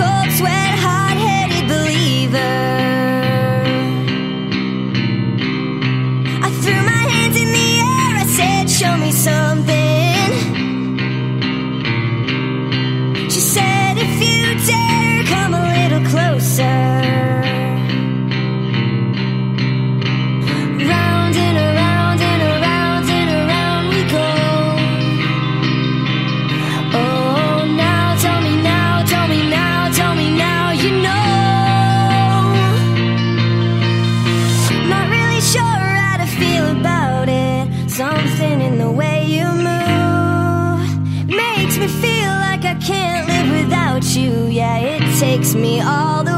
cold sweat, hard-headed believer. I threw my hands in the air, I said, show me something. She said, if you dare, come a little closer. Something in the way you move makes me feel like I can't live without you. Yeah, it takes me all the